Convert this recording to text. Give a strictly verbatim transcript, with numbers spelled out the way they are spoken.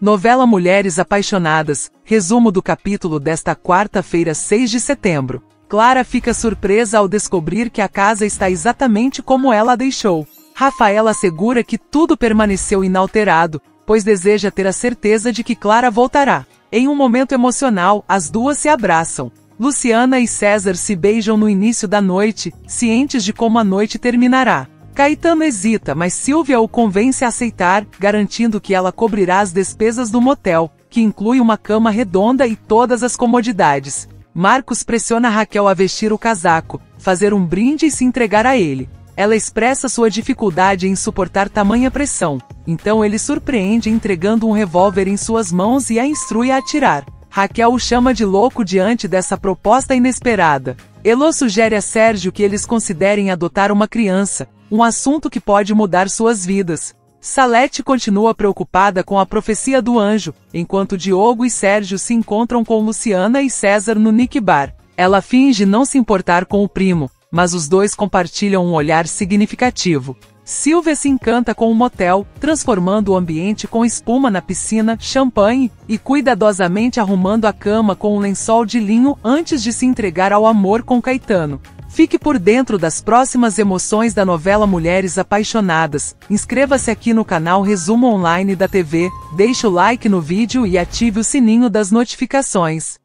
Novela Mulheres Apaixonadas, resumo do capítulo desta quarta-feira, seis de setembro. Clara fica surpresa ao descobrir que a casa está exatamente como ela a deixou. Rafaela assegura que tudo permaneceu inalterado, pois deseja ter a certeza de que Clara voltará. Em um momento emocional, as duas se abraçam. Luciana e César se beijam no início da noite, cientes de como a noite terminará. Caetano hesita, mas Sílvia o convence a aceitar, garantindo que ela cobrirá as despesas do motel, que inclui uma cama redonda e todas as comodidades. Marcos pressiona Raquel a vestir o casaco, fazer um brinde e se entregar a ele. Ela expressa sua dificuldade em suportar tamanha pressão, então ele surpreende entregando um revólver em suas mãos e a instrui a atirar. Raquel o chama de louco diante dessa proposta inesperada. Helô sugere a Sérgio que eles considerem adotar uma criança, um assunto que pode mudar suas vidas. Salete continua preocupada com a profecia do anjo, enquanto Diogo e Sérgio se encontram com Luciana e César no Nick Bar. Ela finge não se importar com o primo, mas os dois compartilham um olhar significativo. Sílvia se encanta com o motel, transformando o ambiente com espuma na piscina, champanhe, e cuidadosamente arrumando a cama com um lençol de linho antes de se entregar ao amor com Caetano. Fique por dentro das próximas emoções da novela Mulheres Apaixonadas, inscreva-se aqui no canal Resumo Online da T V, deixe o like no vídeo e ative o sininho das notificações.